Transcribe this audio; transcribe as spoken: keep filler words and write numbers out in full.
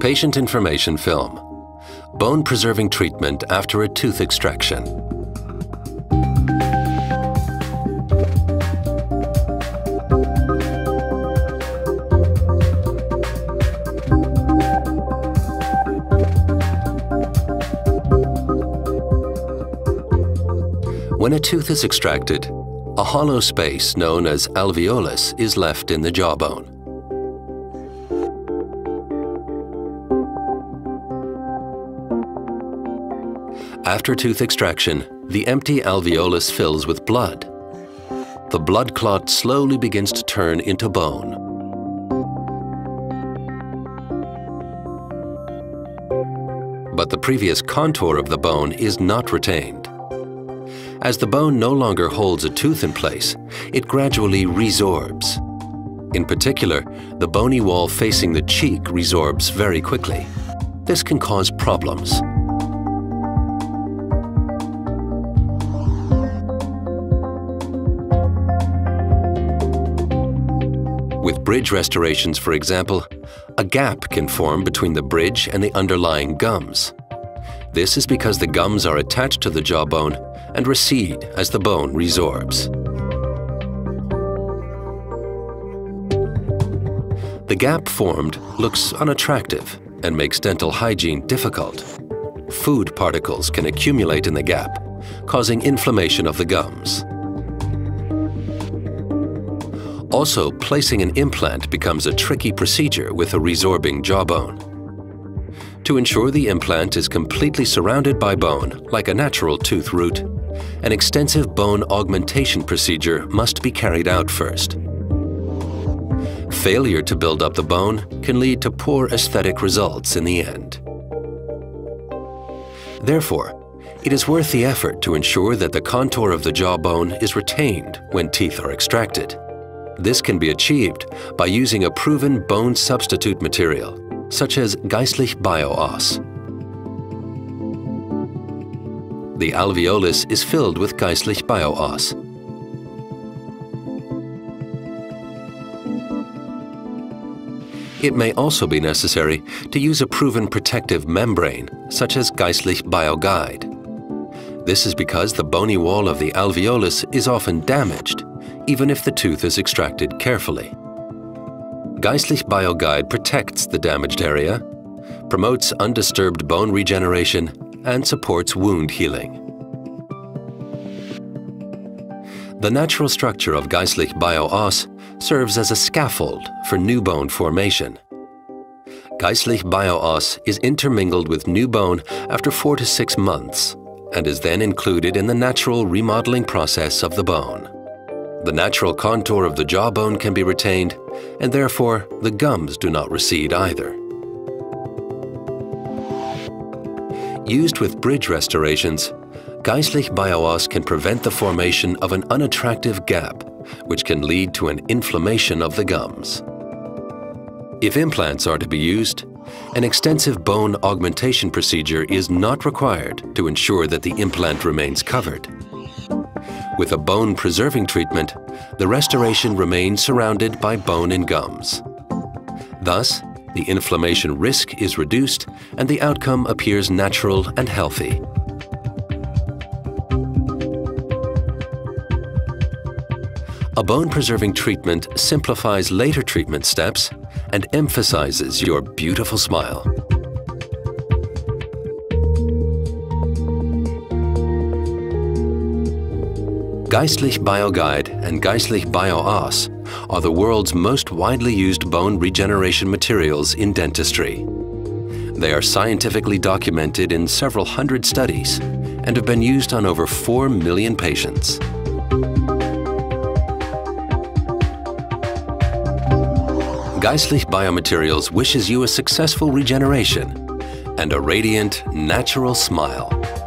Patient information film. Bone preserving treatment after a tooth extraction. When a tooth is extracted, a hollow space known as alveolus is left in the jawbone. After tooth extraction, the empty alveolus fills with blood. The blood clot slowly begins to turn into bone. But the previous contour of the bone is not retained. As the bone no longer holds a tooth in place, it gradually resorbs. In particular, the bony wall facing the cheek resorbs very quickly. This can cause problems. With bridge restorations, for example, a gap can form between the bridge and the underlying gums. This is because the gums are attached to the jawbone and recede as the bone resorbs. The gap formed looks unattractive and makes dental hygiene difficult. Food particles can accumulate in the gap, causing inflammation of the gums. Also, placing an implant becomes a tricky procedure with a resorbing jawbone. To ensure the implant is completely surrounded by bone, like a natural tooth root, an extensive bone augmentation procedure must be carried out first. Failure to build up the bone can lead to poor aesthetic results in the end. Therefore, it is worth the effort to ensure that the contour of the jawbone is retained when teeth are extracted. This can be achieved by using a proven bone substitute material, such as Geistlich Bio-Oss. The alveolus is filled with Geistlich Bio-Oss. It may also be necessary to use a proven protective membrane, such as Geistlich Bio-Guide. This is because the bony wall of the alveolus is often damaged, even if the tooth is extracted carefully. Geistlich Bio-Guide protects the damaged area, promotes undisturbed bone regeneration, and supports wound healing. The natural structure of Geistlich Bio-Oss serves as a scaffold for new bone formation. Geistlich Bio-Oss is intermingled with new bone after four to six months and is then included in the natural remodeling process of the bone. The natural contour of the jawbone can be retained, and therefore the gums do not recede either. Used with bridge restorations, Geistlich Bio-Oss can prevent the formation of an unattractive gap, which can lead to an inflammation of the gums. If implants are to be used, an extensive bone augmentation procedure is not required to ensure that the implant remains covered. With a bone-preserving treatment, the restoration remains surrounded by bone and gums. Thus, the inflammation risk is reduced and the outcome appears natural and healthy. A bone-preserving treatment simplifies later treatment steps and emphasizes your beautiful smile. Geistlich Bio-Guide and Geistlich Bio-Oss are the world's most widely used bone regeneration materials in dentistry. They are scientifically documented in several hundred studies and have been used on over four million patients. Geistlich Biomaterials wishes you a successful regeneration and a radiant, natural smile.